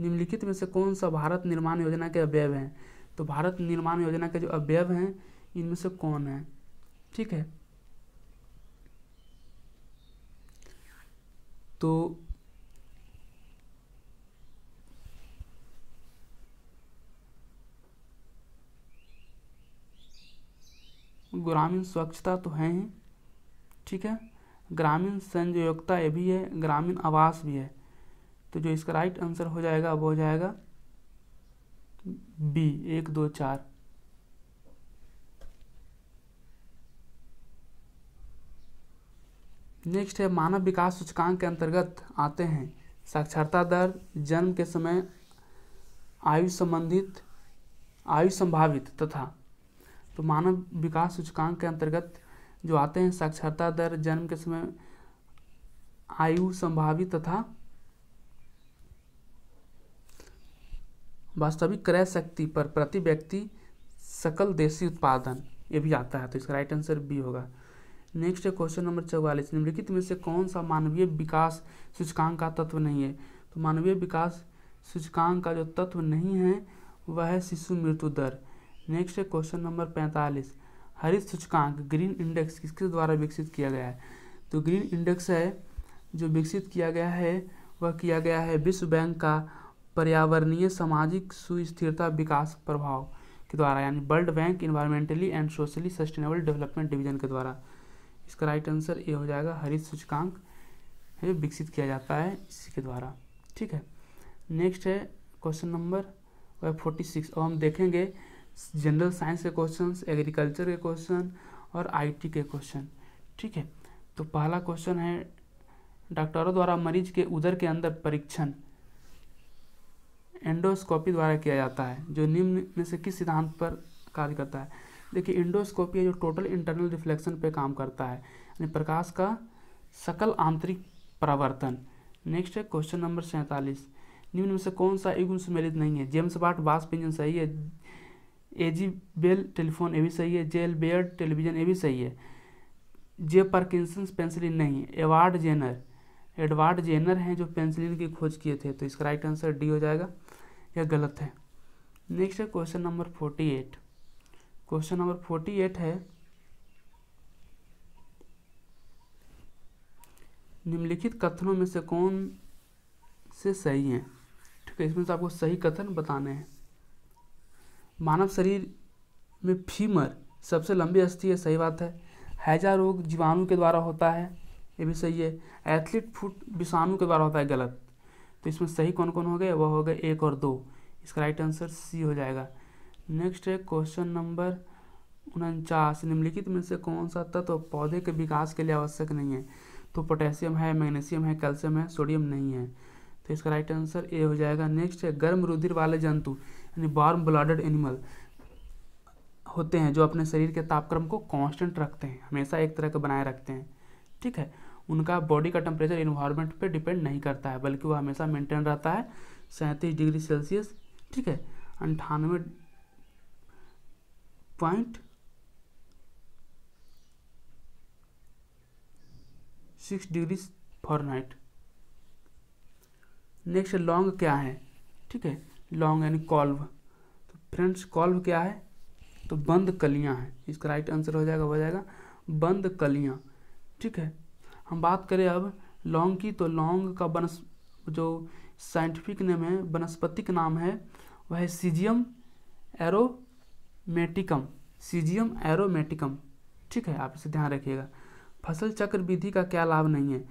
निम्नलिखित में से कौन सा भारत निर्माण योजना के अवयव हैं? तो भारत निर्माण योजना के जो अवयव हैं इनमें से कौन है, ठीक है। तो ग्रामीण स्वच्छता तो है ही, ठीक है, ग्रामीण संयोजकता ये भी है, ग्रामीण आवास भी है। तो जो इसका राइट आंसर हो जाएगा वो हो जाएगा बी, एक दो चार। नेक्स्ट है मानव विकास सूचकांक के अंतर्गत आते हैं साक्षरता दर, जन्म के समय, आयु संबंधित, आयु संभावित तथा। तो मानव विकास सूचकांक के अंतर्गत जो आते हैं साक्षरता दर, जन्म के समय, आयु संभावित तथा वास्तविक क्रय शक्ति पर प्रति व्यक्ति सकल देशी उत्पादन, ये भी आता है। तो इसका राइट आंसर बी होगा। नेक्स्ट है क्वेश्चन नंबर चौवालीस। निम्नलिखित में से कौन सा मानवीय विकास सूचकांक का तत्व नहीं है? तो मानवीय विकास सूचकांक का जो तत्व नहीं है वह है शिशु मृत्यु दर। नेक्स्ट है क्वेश्चन नंबर पैंतालीस। हरित सूचकांक ग्रीन इंडेक्स किसके द्वारा विकसित किया गया है? तो ग्रीन इंडेक्स है जो विकसित किया गया है वह किया गया है विश्व बैंक का पर्यावरणीय सामाजिक सुस्थिरता विकास प्रभाव के द्वारा, यानी World Bank environmentally and socially sustainable development division के द्वारा। इसका राइट आंसर ए हो जाएगा, हरित सूचकांक है जो विकसित किया जाता है इसी के द्वारा, ठीक है। नेक्स्ट है क्वेश्चन नंबर वह फोर्टी सिक्स। और हम देखेंगे जनरल साइंस के क्वेश्चंस, एग्रीकल्चर के क्वेश्चन और आईटी के क्वेश्चन, ठीक है। तो पहला क्वेश्चन है डॉक्टरों द्वारा मरीज के उदर के अंदर परीक्षण एंडोस्कोपी द्वारा किया जाता है, जो निम्न में से किस सिद्धांत पर कार्य करता है? देखिए एंडोस्कोपी है जो टोटल इंटरनल रिफ्लेक्शन पे काम करता है, यानी प्रकाश का सकल आंतरिक परावर्तन। नेक्स्ट है क्वेश्चन नंबर सैंतालीस। निम्न में से कौन सा युग्म सुमेलित नहीं है? जेम्स वाट वास्प इंजन सही है, एजी बेल टेलीफोन ये भी सही है, जेल बेयर्ड टेलीविजन ये भी सही है, जे पार्किंसंस पेंसिलिन नहीं है, एडवार्ड जेनर एडवार्ड जेनर हैं जो पेंसिलिन की खोज किए थे। तो इसका राइट आंसर डी हो जाएगा, यह गलत है। नेक्स्ट है question number forty eight. Question number forty eight है निम्नलिखित कथनों में से कौन से सही हैं, ठीक है। इसमें से आपको सही कथन बताने हैं। मानव शरीर में फीमर सबसे लंबी अस्थि है, सही बात है। हैजा रोग जीवाणु के द्वारा होता है, ये भी सही है। एथलीट फुट विषाणु के द्वारा होता है, गलत। तो इसमें सही कौन कौन हो गए? वह हो गए एक और दो। इसका राइट आंसर सी हो जाएगा। नेक्स्ट है क्वेश्चन नंबर उनचास निम्नलिखित में से कौन सा तत्व तो पौधे के विकास के लिए आवश्यक नहीं है? तो पोटेशियम है, मैग्नीशियम है, कैल्शियम है, सोडियम नहीं है। तो इसका राइट आंसर ए हो जाएगा। नेक्स्ट है गर्म रुधिर वाले जंतु यानी वार्म ब्लडेड एनिमल होते हैं जो अपने शरीर के तापक्रम को कांस्टेंट रखते हैं, हमेशा एक तरह के बनाए रखते हैं। ठीक है, उनका बॉडी का टेम्परेचर इन्वायरमेंट पे डिपेंड नहीं करता है बल्कि वह हमेशा मेंटेन रहता है सैंतीस डिग्री सेल्सियस। ठीक है, अंठानवे point six degree Fahrenheit. Next लॉन्ग क्या है? ठीक है, लॉन्ग यानी कॉल्व। तो फ्रेंड्स कॉल्व क्या है? तो बंद कलियां हैं। इसका राइट आंसर हो जाएगा हो जाएगा बंद कलियां। ठीक है, हम बात करें अब लौंग की, तो लौंग का बनस जो साइंटिफिक नेम है, वनस्पतिक नाम है, वह है सीजियम एरोमेटिकम, सीजियम एरोमेटिकम। ठीक है, आप इसे ध्यान रखिएगा। फसल चक्र विधि का क्या लाभ नहीं है?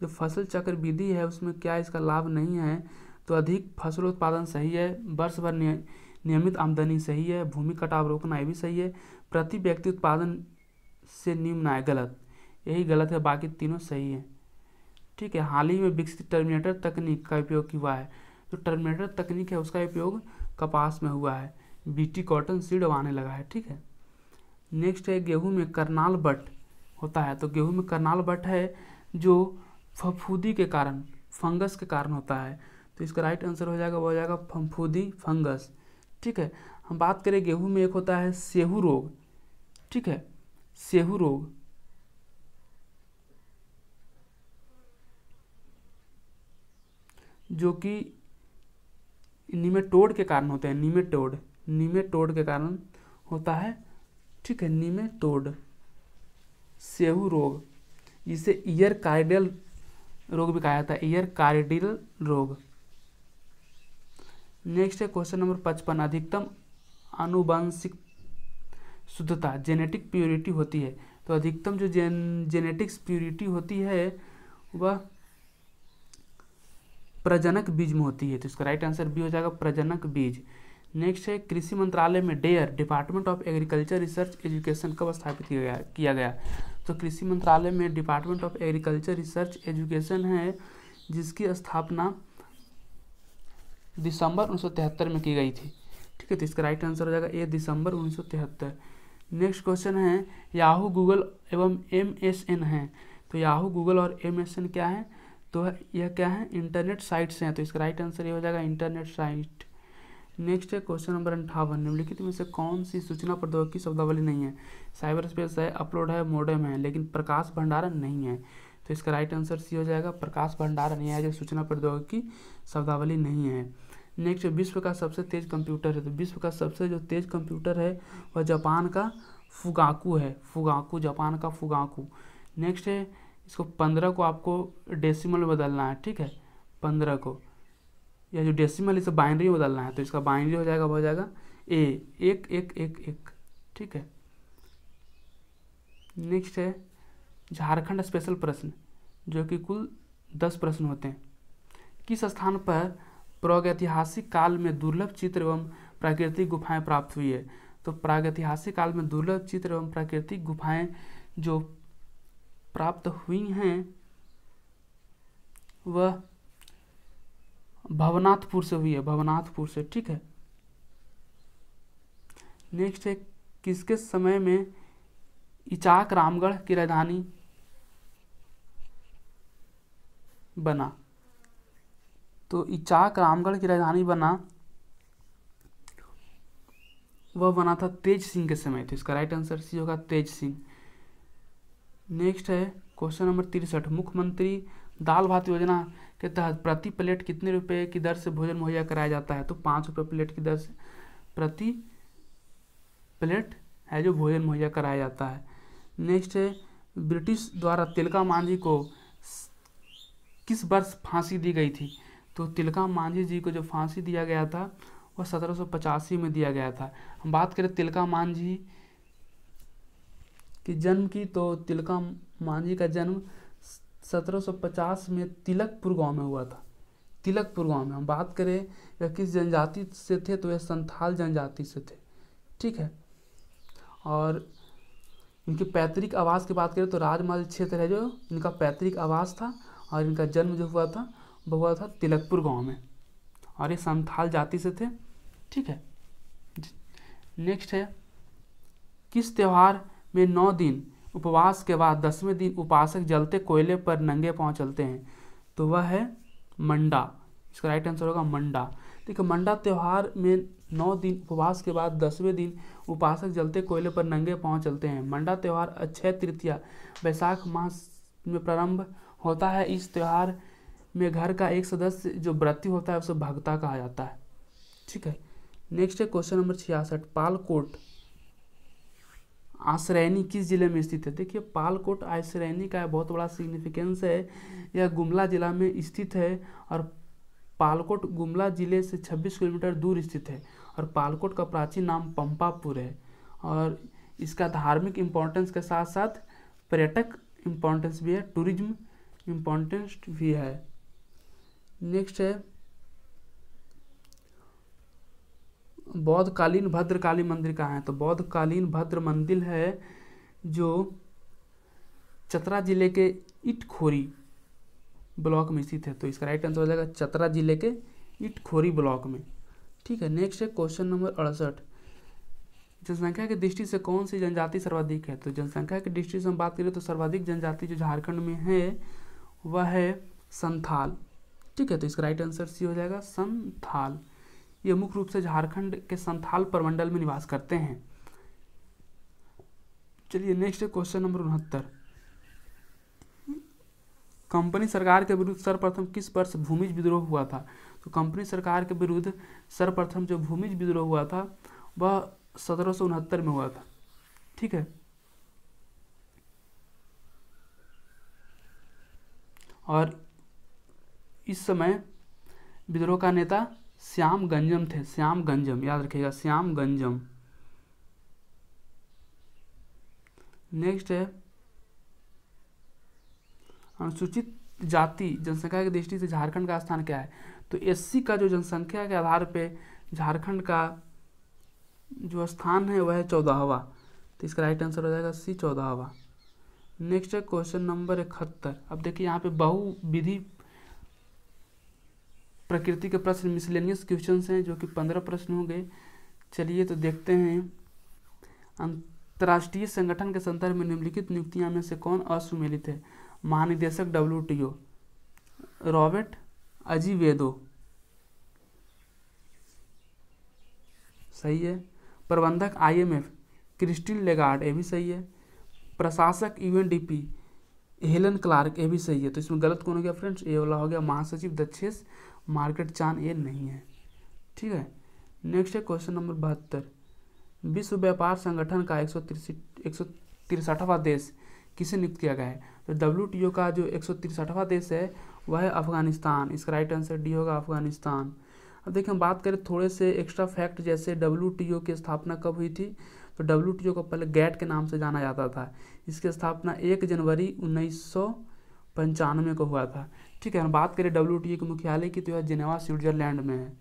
जो फसल चक्र विधि है उसमें क्या इसका लाभ नहीं है? तो अधिक फसल उत्पादन सही है, वर्ष भर नियमित आमदनी सही है, भूमि कटाव रोकना ये भी सही है, प्रति व्यक्ति उत्पादन से निम्न आय गलत, यही गलत है, बाकी तीनों सही है। ठीक है, हाल ही में विकसित टर्मिनेटर तकनीक का उपयोग हुआ है। जो तो टर्मिनेटर तकनीक है उसका उपयोग कपास में हुआ है, बीटी कॉटन सीड उगाने लगा है। ठीक है, नेक्स्ट है गेहूं में करनाल बट होता है। तो गेहूं में करनाल बट है जो फफूदी के कारण, फंगस के कारण होता है। तो इसका राइट आंसर हो जाएगा वो जाएगा फफूदी, फंगस। ठीक है, हम बात करें गेहूं में एक होता है सेहू रोग। ठीक है, सेहू रोग, जो कि नीमेटोड के कारण होते हैं, नीमेटोड, नीमेटोड के कारण होता है। ठीक है, नीमेटोड सेहू रोग, जिसे ईयर कार्डियल रोग भी कहा जाता है, ईयर कार्डियल रोग। नेक्स्ट है क्वेश्चन नंबर पचपन, अधिकतम आनुवंशिक शुद्धता जेनेटिक प्योरिटी होती है। तो अधिकतम जो जेन जेनेटिक्स प्योरिटी होती है वह प्रजनक बीज में होती है। तो इसका राइट आंसर बी हो जाएगा प्रजनक बीज। नेक्स्ट है कृषि मंत्रालय में DARE department of agriculture research education कब स्थापित किया गया किया गया तो कृषि मंत्रालय में department of agriculture research education है जिसकी स्थापना दिसंबर उन्नीस सौ तिहत्तर में की गई थी। ठीक है, तो इसका राइट आंसर हो जाएगा ए, दिसंबर उन्नीस सौ तिहत्तर। नेक्स्ट क्वेश्चन है याहू, गूगल एवं एम एस एन है। तो याहू, गूगल और एम एस एन क्या है? तो यह क्या है? इंटरनेट साइट्स हैं। तो इसका राइट आंसर ये हो जाएगा इंटरनेट साइट। नेक्स्ट है क्वेश्चन नंबर अंठावन, निम्नलिखित में से कौन सी सूचना प्रौद्योगिकी शब्दावली नहीं है? साइबर स्पेस है, अपलोड है, मोडेम है, लेकिन प्रकाश भंडारण नहीं है। तो इसका राइट आंसर सी हो जाएगा, प्रकाश भंडारण यह है जो सूचना प्रौद्योगिकी शब्दावली नहीं है। नेक्स्ट विश्व का सबसे तेज कंप्यूटर है। तो विश्व का सबसे जो तेज कंप्यूटर है वह जापान का फुगाकू है, फुगाकू, जापान का फुगाकू। नेक्स्ट है इसको पंद्रह को आपको डेसिमल में बदलना है। ठीक है, पंद्रह को या जो डेसिमल इसे बाइनरी में बदलना है। तो इसका बाइनरी हो जाएगा हो जाएगा ए, एक एक एक एक। ठीक है, नेक्स्ट है झारखंड स्पेशल प्रश्न, जो कि कुल दस प्रश्न होते हैं। किस स्थान पर प्रागैतिहासिक काल में दुर्लभ चित्र एवं प्राकृतिक गुफाएं प्राप्त हुई है? तो प्रागैतिहासिक काल में दुर्लभ चित्र एवं प्राकृतिक गुफाएं जो प्राप्त हुई हैं वह भवनाथपुर से हुई है, भवनाथपुर से। ठीक है, नेक्स्ट है किसके समय में इचाक रामगढ़ की राजधानी बना? तो इचाक रामगढ़ की राजधानी बना वह बना था तेज सिंह के समय। तो इसका राइट आंसर सी होगा, तेज सिंह। नेक्स्ट है क्वेश्चन नंबर तिरसठ, मुख्यमंत्री दाल भात योजना के तहत प्रति प्लेट कितने रुपए की दर से भोजन मुहैया कराया जाता है? तो पाँच रुपये प्लेट की दर से प्रति प्लेट है जो भोजन मुहैया कराया जाता है। नेक्स्ट है ब्रिटिश द्वारा तिलका मांझी को किस वर्ष फांसी दी गई थी? तो तिलका मांझी जी को जो फांसी दिया गया था वह सत्रह सौ पचासी में दिया गया था। हम बात करें तिलका मांझी की जन्म की, तो तिलका मांझी का जन्म सत्रह सौ पचास में तिलकपुर गांव में हुआ था, तिलकपुर गांव में। हम बात करें यह किस जनजाति से थे? तो यह संथाल जनजाति से थे। ठीक है, और इनके पैतृक आवास की बात करें तो राजमहल क्षेत्र है जो इनका पैतृक आवास था, और इनका जन्म जो हुआ था वो हुआ था तिलकपुर गांव में, और ये संथाल जाति से थे। ठीक है, नेक्स्ट है किस त्यौहार में नौ दिन उपवास के बाद दसवें दिन उपासक जलते कोयले पर नंगे पाँव चलते हैं, तो वह है मंडा। इसका राइट आंसर होगा मंडा। देखिए मंडा त्यौहार में नौ दिन उपवास के बाद दसवें दिन उपासक जलते कोयले पर नंगे पाँव चलते हैं। मंडा त्यौहार अक्षय तृतीया वैशाख माह में प्रारंभ होता है। इस त्यौहार में घर का एक सदस्य जो व्रती होता है उसे भगता कहा जाता है। ठीक है, नेक्स्ट है क्वेश्चन नंबर छियासठ, पालकोट आश्रयनी किस जिले में स्थित है। देखिए पालकोट आश्रयनी का बहुत बड़ा सिग्निफिकेंस है, यह गुमला जिला में स्थित है, और पालकोट गुमला जिले से छब्बीस किलोमीटर दूर स्थित है, और पालकोट का प्राचीन नाम पंपापुर है, और इसका धार्मिक इम्पोर्टेंस के साथ साथ पर्यटक इम्पोर्टेंस भी है, टूरिज्म इम्पोर्टेंस भी है। नेक्स्ट है बौद्धकालीन भद्रकाली मंदिर कहाँ है, तो बौद्धकालीन भद्र मंदिर है जो चतरा जिले के इटखोरी ब्लॉक में स्थित है, तो इसका राइट आंसर हो जाएगा चतरा जिले के इटखोरी ब्लॉक में। ठीक है, नेक्स्ट है क्वेश्चन नंबर अड़सठ, जनसंख्या की दृष्टि से कौन सी जनजाति सर्वाधिक है, तो जनसंख्या की दृष्टि से हम बात करें तो सर्वाधिक जनजाति जो झारखंड में है वह है संथाल। ठीक है, तो इसका राइट आंसर सी हो जाएगा संथाल। ये मुख्य रूप से झारखंड के संथाल प्रमंडल में निवास करते हैं। चलिए नेक्स्ट है क्वेश्चन नंबर उनहत्तर, कंपनी सरकार के विरुद्ध सर्वप्रथम किस वर्ष भूमिज विद्रोह हुआ था, तो कंपनी सरकार के विरुद्ध सर्वप्रथम जो भूमिज विद्रोह हुआ था वह सत्रह सौ उनहत्तर में हुआ था। ठीक है, और इस समय विद्रोह का नेता श्याम गंजम थे। श्याम गंजम याद रखिएगा, श्याम गंजम। नेक्स्ट है अनुसूचित जाति जनसंख्या की दृष्टि से झारखंड का स्थान क्या है, तो एससी का जो जनसंख्या के आधार पे झारखंड का जो स्थान है वह है चौदहवा, तो इसका राइट आंसर हो जाएगा सी चौदहवा। नेक्स्ट है क्वेश्चन नंबर इकहत्तर, अब देखिए यहाँ पे बहुविधि प्रकृति के प्रश्न मिसलेनियस क्वेश्चंस हैं जो कि पंद्रह प्रश्न होंगे। चलिए तो देखते हैं, अंतर्राष्ट्रीय संगठन के संदर्भ में निम्नलिखित नियुक्तियां में से कौन असुमेलित है, महानिदेशक डब्ल्यूटीओ, रॉबर्ट अजीवेदो सही है, प्रबंधक आईएमएफ क्रिस्टीन लेगार्ड ये भी सही है, प्रशासक यूएनडीपी हेलन क्लार्क ये भी सही है, तो इसमें गलत कौन हो गया फ्रेंड्स, ये वाला हो गया महासचिव दक्षेश मार्केट चांद, ये नहीं है। ठीक है, नेक्स्ट है क्वेश्चन नंबर बहत्तर, विश्व व्यापार संगठन का एक सौ तिरसठ एक सौ तिरसठवा देश किसे नियुक्त किया गया है, तो डब्ल्यू टी ओ का जो एक सौ तिरसठवा देश है वह है अफगानिस्तान, इसका राइट आंसर डी होगा अफगानिस्तान। अब देखिए हम बात करें थोड़े से एक्स्ट्रा फैक्ट, जैसे डब्ल्यू टी ओ की स्थापना कब हुई थी, तो डब्ल्यू टी ओ को पहले गैट के नाम से जाना जाता था, इसकी स्थापना एक जनवरी उन्नीस सौ पंचानवे को हुआ था। ठीक है, हम बात करें डब्ल्यू टी ओ के मुख्यालय की तो यह जिनेवा स्विट्जरलैंड में है।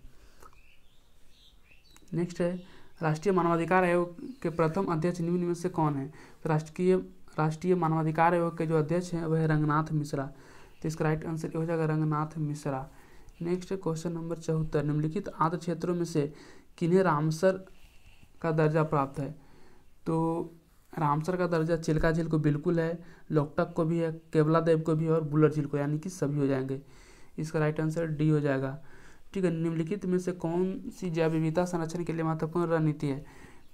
नेक्स्ट है राष्ट्रीय मानवाधिकार आयोग के प्रथम अध्यक्ष निम्न में से कौन है, तो राष्ट्रीय राष्ट्रीय मानवाधिकार आयोग के जो अध्यक्ष हैं वह है रंगनाथ मिश्रा, तो इसका राइट आंसर हो जाएगा रंगनाथ मिश्रा। नेक्स्ट है क्वेश्चन नंबर चौहत्तर, निम्नलिखित आद्र क्षेत्रों में से किन्हें रामसर का दर्जा प्राप्त है, तो रामसर का दर्जा चिल्का झील को बिल्कुल है, लोकटक को भी है, केवला देव को भी है, और बुलर झील को, यानी कि सभी हो जाएंगे, इसका राइट आंसर डी हो जाएगा। ठीक है, निम्नलिखित में से कौन सी जैव विविधता संरक्षण के लिए महत्वपूर्ण रणनीति है,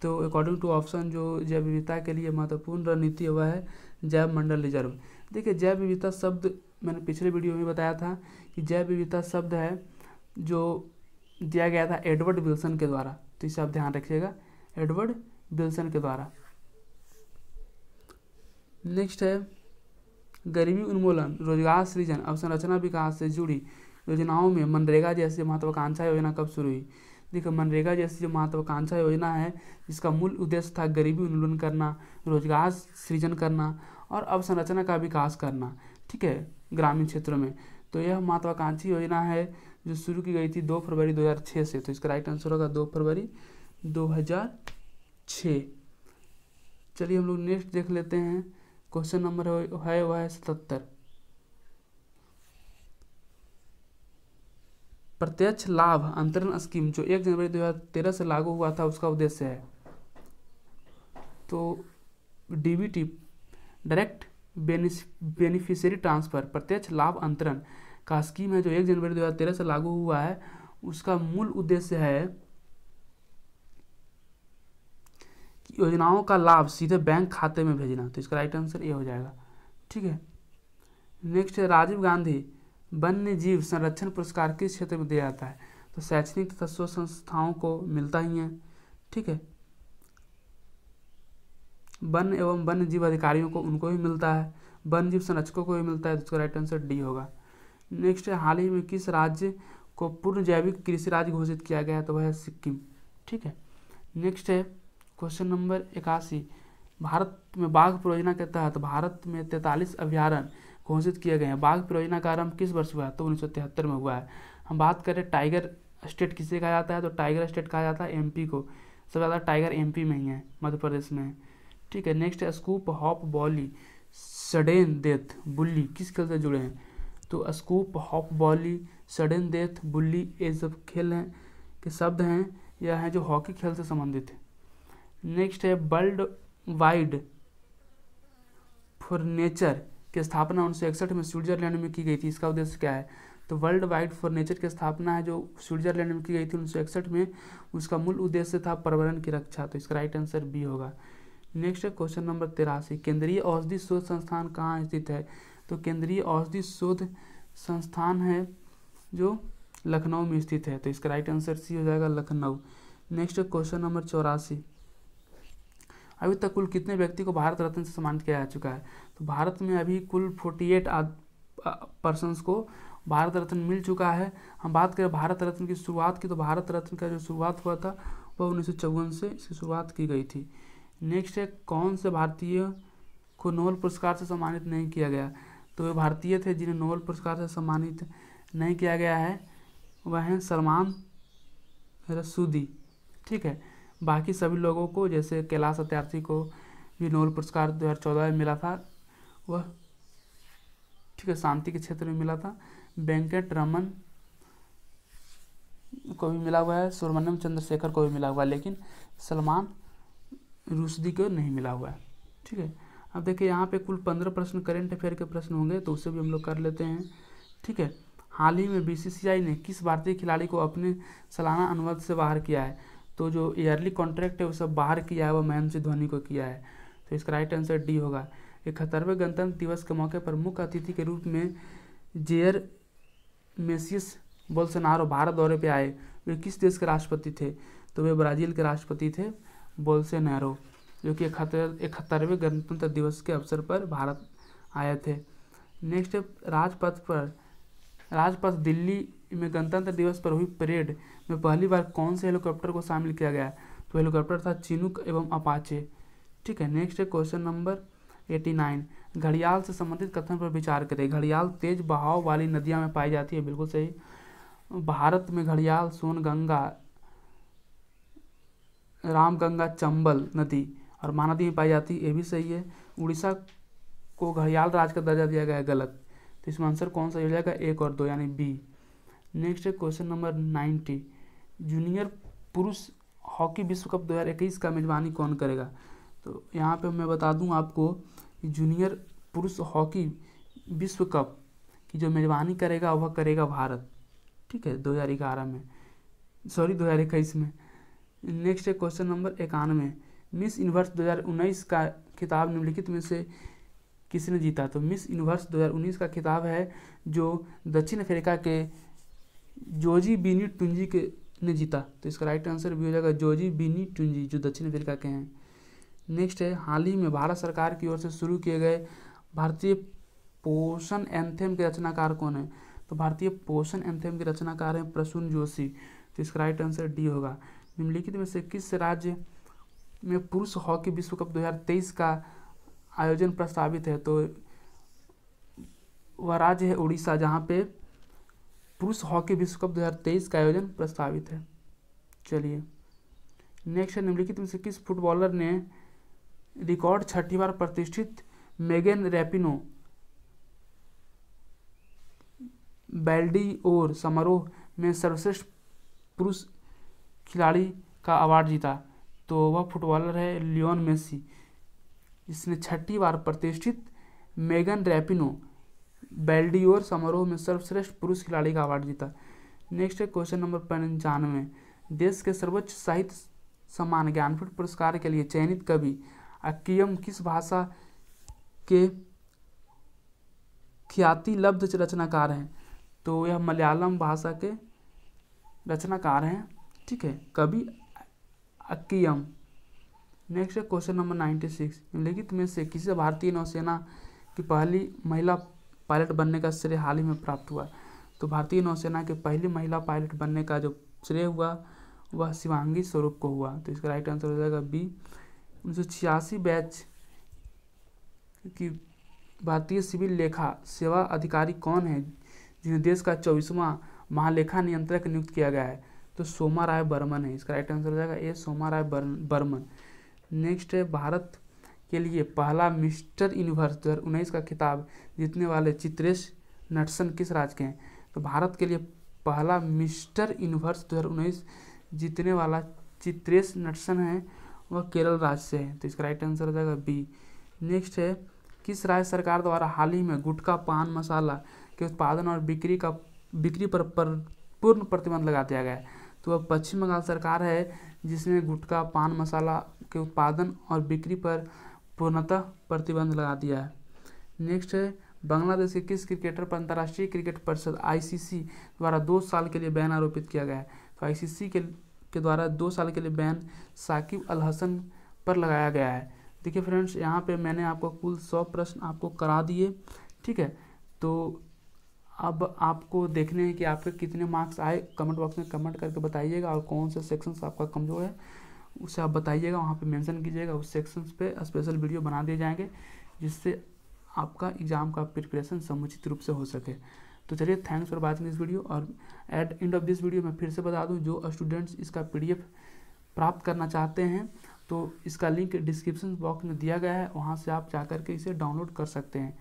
तो अकॉर्डिंग टू ऑप्शन जो जैव विविधता के लिए महत्वपूर्ण रणनीति है वह है जैव मंडल रिजर्व। देखिए जैव विविधता शब्द मैंने पिछले वीडियो में बताया था कि जैव विविधता शब्द है जो दिया गया था एडवर्ड विल्सन के द्वारा, तो इसे आप ध्यान रखिएगा, एडवर्ड विल्सन के द्वारा। नेक्स्ट है गरीबी उन्मूलन, रोजगार सृजन, अवसंरचना विकास से जुड़ी योजनाओं में मनरेगा जैसी महत्वाकांक्षा योजना कब शुरू हुई, देखिए मनरेगा जैसी जो महत्वाकांक्षा योजना है इसका मूल उद्देश्य था गरीबी उन्मूलन करना, रोजगार सृजन करना और अवसंरचना का विकास करना। ठीक है, ग्रामीण क्षेत्रों में तो यह महत्वाकांक्षी योजना है जो शुरू की गई थी दो फरवरी दो हज़ार छः से, तो इसका राइट आंसर होगा दो फरवरी दो हज़ार छः। चलिए हम लोग नेक्स्ट देख लेते हैं। क्वेश्चन नंबर है वह है सतहत्तर। प्रत्यक्ष लाभ अंतरण स्कीम जो एक जनवरी दो हजार तेरह से लागू हुआ था उसका उद्देश्य है। तो डीबीटी डायरेक्ट बेनिफिशियरी ट्रांसफर प्रत्यक्ष लाभ अंतरण का स्कीम है जो एक जनवरी दो हजार तेरह से लागू हुआ है। उसका मूल उद्देश्य है कि योजनाओं का लाभ सीधे बैंक खाते में भेजना। तो इसका राइट आंसर ये हो जाएगा, ठीक है। नेक्स्ट है राजीव गांधी वन्य जीव संरक्षण पुरस्कार किस क्षेत्र में दिया जाता है। तो शैक्षणिक तथा शोध संस्थाओं को मिलता ही है, ठीक है। वन एवं वन्य जीव अधिकारियों को उनको भी मिलता है, वन्य जीव संरक्षकों को भी मिलता है। तो इसका राइट आंसर डी होगा। नेक्स्ट है हाल ही में किस राज्य को पूर्ण जैविक कृषि राज्य घोषित किया गया। तो वह है सिक्किम, ठीक है। नेक्स्ट है क्वेश्चन नंबर इक्यासी। भारत में बाघ परियोजना के तहत भारत में तैंतालीस अभ्यारण्य घोषित किए गए हैं। बाघ परियोजना का आरंभ किस वर्ष हुआ। तो उन्नीस सौ तिहत्तर में हुआ है। हम बात करें टाइगर स्टेट किसे कहा जाता है। तो टाइगर स्टेट कहा जाता है एमपी को, सबसे ज़्यादा टाइगर एमपी में ही है, मध्य प्रदेश में है, ठीक है। नेक्स्ट है scoop hop volley sudden death bully किस खेल से जुड़े हैं। तो scoop hop volley sudden death bully ये सब खेल हैं के शब्द हैं या हैं जो हॉकी खेल से संबंधित है। नेक्स्ट है वर्ल्ड वाइड फॉर नेचर की स्थापना उन्नीस सौ इकसठ में स्विट्जरलैंड में की गई थी। इसका उद्देश्य क्या है। तो वर्ल्ड वाइड फॉर नेचर की स्थापना है जो स्विट्जरलैंड में की गई थी उन्नीस सौ इकसठ में। उसका मूल उद्देश्य था पर्यावरण की रक्षा। तो इसका राइट आंसर बी होगा। नेक्स्ट है क्वेश्चन नंबर तिरासी। केंद्रीय औषधि शोध संस्थान कहाँ स्थित है। तो केंद्रीय औषधि शोध संस्थान है जो लखनऊ में स्थित है। तो इसका राइट आंसर सी हो जाएगा, लखनऊ। नेक्स्ट है क्वेश्चन नंबर चौरासी। अभी तक कुल कितने व्यक्ति को भारत रत्न से सम्मानित किया जा चुका है। तो भारत में अभी कुल अड़तालीस पर्सन्स को भारत रत्न मिल चुका है। हम बात करें भारत रत्न की शुरुआत की, तो भारत रत्न का जो शुरुआत हुआ था वह उन्नीस सौ चौवन से इसकी शुरुआत की गई थी। नेक्स्ट है कौन से भारतीय को नोबेल पुरस्कार से सम्मानित नहीं किया गया। तो वे भारतीय थे जिन्हें नोबेल पुरस्कार से सम्मानित नहीं किया गया है, वह हैं सलमान रसूदी, ठीक है। बाकी सभी लोगों को जैसे कैलाश सत्यार्थी को भी नोबेल पुरस्कार दो हज़ार चौदह में मिला था, वह ठीक है शांति के क्षेत्र में मिला था। वेंकट रमन को भी मिला हुआ है, सुब्रमण्यम चंद्रशेखर को भी मिला हुआ है, लेकिन सलमान रुश्दी को नहीं मिला हुआ है, ठीक है। अब देखिए यहाँ पे कुल पंद्रह प्रश्न करेंट अफेयर के प्रश्न होंगे, तो उसे भी हम लोग कर लेते हैं, ठीक है। हाल ही में बीसीसीआई ने किस भारतीय खिलाड़ी को अपने सालाना अनुबंध से बाहर किया है। तो जो ईयरली कॉन्ट्रैक्ट है उसे बाहर किया है, वह महेंद्र सिंह धोनी को किया है। तो इसका राइट आंसर डी होगा। इकहत्तरवें गणतंत्र दिवस के मौके पर मुख्य अतिथि के रूप में जेयर मेसियस बोल्सोनारो भारत दौरे पर आए। वे किस देश के राष्ट्रपति थे। तो वे ब्राज़ील के राष्ट्रपति थे बोल्सोनारो, जो कि इकहत्तर इकहत्तरवें गणतंत्र दिवस के अवसर पर भारत आए थे। नेक्स्ट राजपथ पर राजपथ दिल्ली में गणतंत्र दिवस पर हुई परेड में पहली बार कौन से हेलीकॉप्टर को शामिल किया गया। तो हेलीकॉप्टर था चिनूक एवं अपाचे, ठीक है। नेक्स्ट है क्वेश्चन नंबर नवासी। घड़ियाल से संबंधित कथन पर विचार करें। घड़ियाल तेज बहाव वाली नदियाँ में पाई जाती है, बिल्कुल सही। भारत में घड़ियाल सोनगंगा, रामगंगा, चंबल नदी और महानदी में पाई जाती है, ये भी सही है। उड़ीसा को घड़ियाल राज्य का दर्जा दिया गया है, गलत। तो इसमें आंसर कौन सा हो जाएगा, एक और दो यानी बी। नेक्स्ट है क्वेश्चन नंबर नब्बे। जूनियर पुरुष हॉकी विश्व कप दो हज़ार इक्कीस का मेजबानी कौन करेगा। तो यहाँ पे मैं बता दूँ आपको, जूनियर पुरुष हॉकी विश्व कप की जो मेजबानी करेगा वह करेगा भारत, ठीक है, दो हज़ार ग्यारह में, सॉरी दो हज़ार इक्कीस में। नेक्स्ट है क्वेश्चन नंबर इक्यानवे। मिस यूनिवर्स दो हज़ार उन्नीस का खिताब निम्नलिखित में से किसने जीता। तो मिस यूनिवर्स दो हज़ार उन्नीस का खिताब है जो दक्षिण अफ्रीका के जोजी बीनी टुंजी के ने जीता। तो इसका राइट आंसर भी हो जाएगा जोजी बीनी टुंजी, जो दक्षिण अफ्रीका के हैं। नेक्स्ट है हाल ही में भारत सरकार की ओर से शुरू किए गए भारतीय पोषण एंथेम के रचनाकार कौन है। तो भारतीय पोषण एंथेम के रचनाकार हैं प्रसून जोशी। तो इसका राइट आंसर डी होगा। निम्नलिखित में से किस राज्य में पुरुष हॉकी विश्व कप दो हज़ार तेईस का आयोजन प्रस्तावित है। तो वह राज्य है उड़ीसा, जहाँ पे पुरुष हॉकी विश्व कप दो हज़ार तेईस का आयोजन प्रस्तावित है। चलिए नेक्स्ट है निम्नलिखित में से किस फुटबॉलर ने रिकॉर्ड छठी बार प्रतिष्ठित मेगन रैपिनो बैल्डी और समारोह में सर्वश्रेष्ठ पुरुष खिलाड़ी का अवार्ड जीता। तो वह फुटबॉलर है लियोन मेसी, इसने छठी बार प्रतिष्ठित मेगन रैपिनो बैल्डी और समारोह में सर्वश्रेष्ठ पुरुष खिलाड़ी का अवार्ड जीता। नेक्स्ट है क्वेश्चन नंबर पंचानवे, देश के सर्वोच्च साहित्य सम्मान ज्ञानपीठ पुरस्कार के लिए चयनित कवि अक्कियम किस भाषा के ख्याति लब्ध रचनाकार हैं? तो यह मलयालम भाषा के रचनाकार हैं, ठीक है, कवि अक्कियम। नेक्स्ट है क्वेश्चन नंबर नाइन्टी सिक्स, निम्नलिखित में से किसे भारतीय नौसेना की पहली महिला पायलट बनने का श्रेय हाल ही में प्राप्त हुआ? तो भारतीय नौसेना के पहली महिला पायलट बनने का जो श्रेय हुआ वह शिवांगी स्वरूप को हुआ। तो इसका राइट आंसर हो जाएगा बी। उन्नीस सौ छियासी बैच की भारतीय सिविल लेखा सेवा अधिकारी कौन है जिन्हें देश का चौबीसवां महालेखा नियंत्रक नियुक्त किया गया है? तो सोमा राय बर्मन है। इसका राइट आंसर हो जाएगा A, Soma Rai Burman. Next है, भारत के लिए पहला मिस्टर यूनिवर्स दो हज़ार उन्नीस का खिताब जीतने वाले चित्रेश नटसन किस राज्य के हैं? तो भारत के लिए पहला मिस्टर यूनिवर्स दो हज़ार उन्नीस जीतने वाला चित्रेश नटसन है, वह केरल राज्य से है। तो इसका राइट आंसर हो जाएगा बी। नेक्स्ट है, किस राज्य सरकार द्वारा हाल ही में गुटखा पान मसाला के उत्पादन और बिक्री का बिक्री पर, पर पूर्ण प्रतिबंध लगा दिया गया है? तो वह पश्चिम बंगाल सरकार है जिसने गुटखा पान मसाला के उत्पादन और बिक्री पर पूर्णतः प्रतिबंध लगा दिया है। नेक्स्ट है, बांग्लादेश के किस क्रिकेटर पर अंतर्राष्ट्रीय क्रिकेट परिषद आईसीसी द्वारा दो साल के लिए बैन आरोपित किया गया है? तो आईसीसी के के द्वारा दो साल के लिए बैन साकिब अल हसन पर लगाया गया है। देखिए फ्रेंड्स, यहाँ पे मैंने आपको कुल सौ प्रश्न आपको करा दिए, ठीक है। तो अब आपको देखने हैं कि आपके कितने मार्क्स आए, कमेंट बॉक्स में कमेंट करके बताइएगा, और कौन सा सेक्शंस आपका कमज़ोर है उसे आप बताइएगा, वहाँ पे मेंशन कीजिएगा, उस सेक्शंस पे स्पेशल वीडियो बना दिए जाएंगे जिससे आपका एग्ज़ाम का प्रिपरेशन समुचित रूप से हो सके। तो चलिए, thanks for watching this video. और at end of this video मैं फिर से बता दूं, जो स्टूडेंट्स इसका पीडीएफ प्राप्त करना चाहते हैं तो इसका लिंक डिस्क्रिप्शन बॉक्स में दिया गया है, वहाँ से आप जा करके इसे डाउनलोड कर सकते हैं।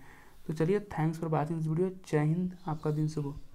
तो चलिए, thanks for watching this video. जय हिंद, आपका दिन शुभ हो।